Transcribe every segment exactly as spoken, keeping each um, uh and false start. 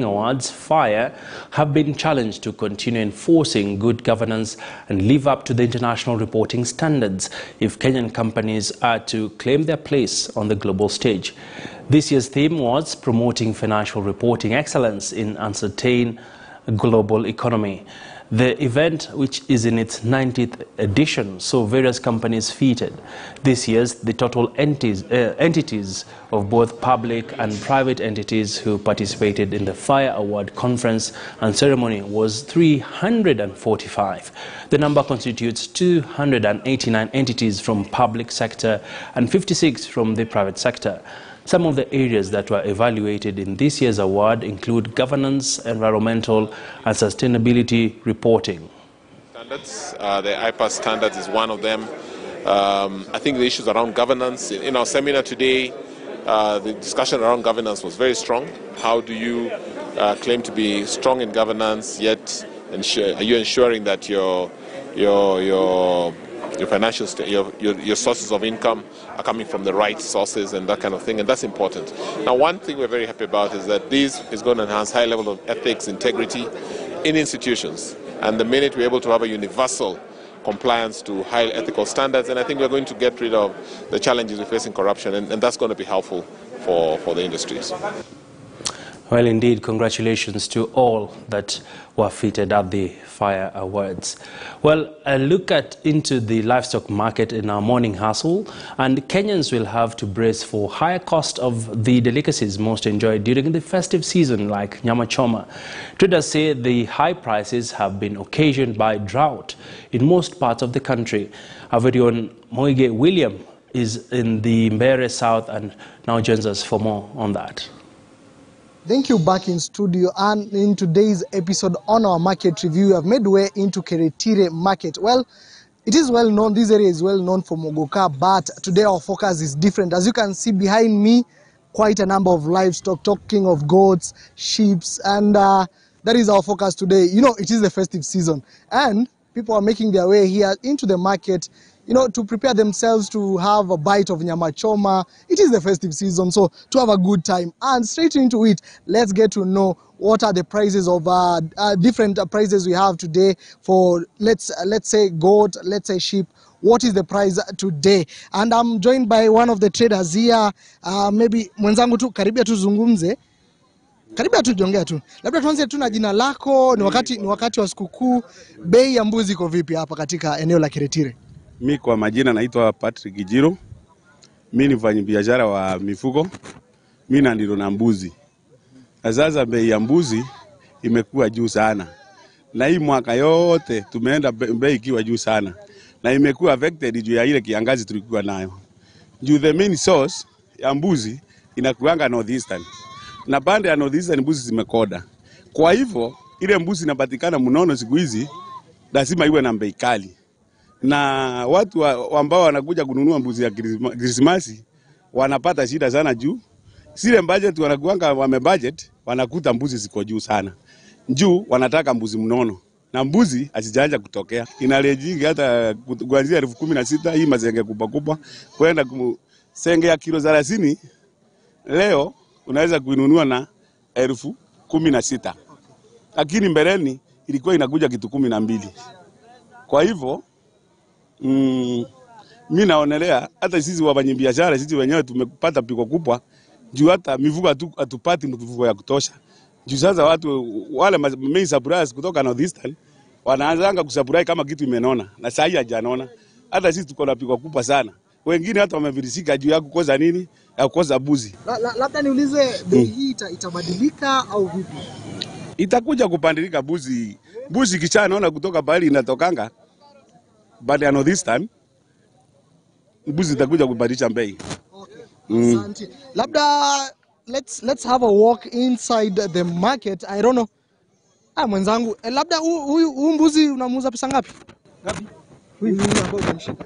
Awards, FIRE, have been challenged to continue enforcing good governance and live up to the international reporting standards if Kenyan companies are to claim their place on the global stage. This year's theme was Promoting Financial Reporting Excellence in Uncertain Global Economy. The event, which is in its ninetieth edition, saw various companies featured. This year, the total entities, uh, entities of both public and private entities who participated in the FIRE Award conference and ceremony was three hundred forty-five. The number constitutes two hundred eighty-nine entities from public sector and fifty-six from the private sector. Some of the areas that were evaluated in this year's award include governance, environmental and sustainability reporting. Standards, uh, the I P A S standards is one of them. Um, I think the issues around governance, in, in our seminar today, uh, the discussion around governance was very strong. How do you uh, claim to be strong in governance, yet ensure, are you ensuring that your, your, your Your financial, your, your your sources of income are coming from the right sources and that kind of thing, and that's important. Now, one thing we're very happy about is that this is going to enhance high level of ethics, integrity in institutions. And the minute we're able to have a universal compliance to high ethical standards, and I think we're going to get rid of the challenges we face in corruption, and, and that's going to be helpful for for the industries. Well, indeed, congratulations to all that were featured at the FIRE Awards. Well, a look at into the livestock market in our morning hustle, and Kenyans will have to brace for higher cost of the delicacies most enjoyed during the festive season, like nyama choma. Traders say the high prices have been occasioned by drought in most parts of the country. Our very own Moige William is in the Mbere South and now joins us for more on that. Thank you, back in studio, and in today's episode on our market review, we have made way into Keretire Market. Well, it is well known, this area is well known for Mogoka, but today our focus is different. As you can see behind me, quite a number of livestock, talking of goats, sheep, and uh, that is our focus today. You know, it is the festive season, and people are making their way here into the market, you know, to prepare themselves to have a bite of nyama choma. It is the festive season, so to have a good time. And straight into it, let's get to know what are the prices of uh, uh, different prices we have today for, let's, uh, let's say, goat, let's say sheep. What is the price today? And I'm joined by one of the traders here. Uh, maybe, mwenzangu tu, karibia tu zungumze. Karibia tu jongea tu. Labda tuanze tu na jina lako, ni wakati, ni wakati wa sikukuu. Bei ya mbuzi iko vipi hapa katika eneo la Keretire? Mi kwa majina naitwa Patrick Gijiro. Mi ni mfanyabiashara wa mifugo. Mi na ndilo na mbuzi. Sasa bei ya mbuzi imekuwa juu sana. Na hii mwaka yote tumeenda bei ikiwa juu sana. Na imekuwa affected juu ya ile kiangazi tulikuwa nayo. Juu the main source ya mbuzi inakuanga northeastern. Na pande ya northeastern mbuzi zimekoda. Kwa hivyo ile mbuzi inapatikana mnono siku hizi lazima iwe na bei kali. Na watu wa, ambao wanakuja kununua mbuzi ya Krismasi wanapata shida sana juu zile budget wanakuanga wame budget wanakuta mbuzi ziko juu sana. Juu wanataka mbuzi mnono. Na mbuzi asijaanza kutokea. Inarejingi hata kuanzia elfu kumi na sita hii mazenge kubwa kubwa kwenda senge ya kilo thelathini leo unaweza kuinunua na elfu kumi na sita. Lakini mbeleni ilikuwa inakuja kitu kumi na mbili. Kwa hivyo Mm, mimi naonelea hata sisi wafanyabiashara sisi wenyewe tumepata pigo kubwa juu hata mifugo hatupati mifugo ya kutosha. Juu sasa watu wale main suppliers kutoka northeastern wanaanza kusupply kama kitu imenona na saa hii hajanona. Hata sisi tuko na pigo kubwa sana. Wengine hata wamevirisika juu ya kukosa nini? Ya kukosa buzi. Labda niulize bei hii itabadilika au vipi? Itakuja kupandilika buzi. Buzi kichanaona kutoka bali inatokanga. But I know this time, mbuzi itakuja kubadilisha bei. Okay. Mm. Asante. Labda, let's, let's have a walk inside the market. I don't know. Ah, mwenzangu. Eh, labda, huyu mbuzi unamuuza pesa ngapi? Ngapi? Huyu mbuzi ambao unamshika.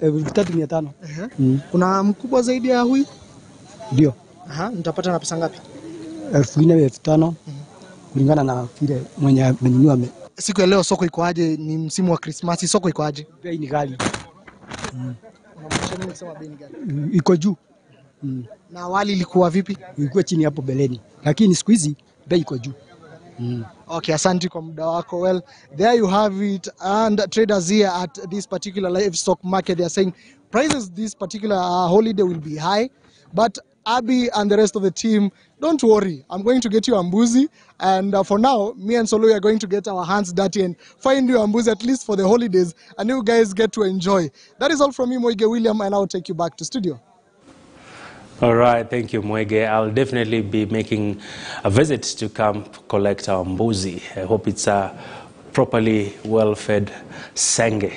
elfu tatu mia tano. Mhm. Kuna mkubwa zaidi ya huyu? Ndio. Aha, nitapata na pesa ngapi? elfu nne mia tano. Kulingana na vile mwenye amenunua. Siku ya leo soko iko aje? Ni msimu wa Krismasi, soko iko aje? Bei ni ghali. Mm. Unamaanisha nini kusema bei ni ghali? Iko juu. Mm. Na awali ilikuwa vipi? Ilikuwa chini hapo beleni. Lakini siku hizi bei iko juu. Mm. Okay, asante kwa muda wako. Well, there you have it. And traders here at this particular livestock market, they are saying prices this particular uh, holiday will be high, but Abby and the rest of the team, don't worry. I'm going to get you a mbuzi. And uh, for now, me and Solo are going to get our hands dirty and find you a mbuzi, at least for the holidays, and you guys get to enjoy. That is all from me, Moige William, and I'll take you back to studio. All right, thank you, Moige. I'll definitely be making a visit to camp, collect our mbuzi. I hope it's a properly well-fed senge.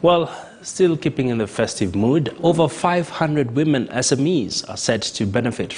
Well, still keeping in the festive mood, over five hundred women S M Es are set to benefit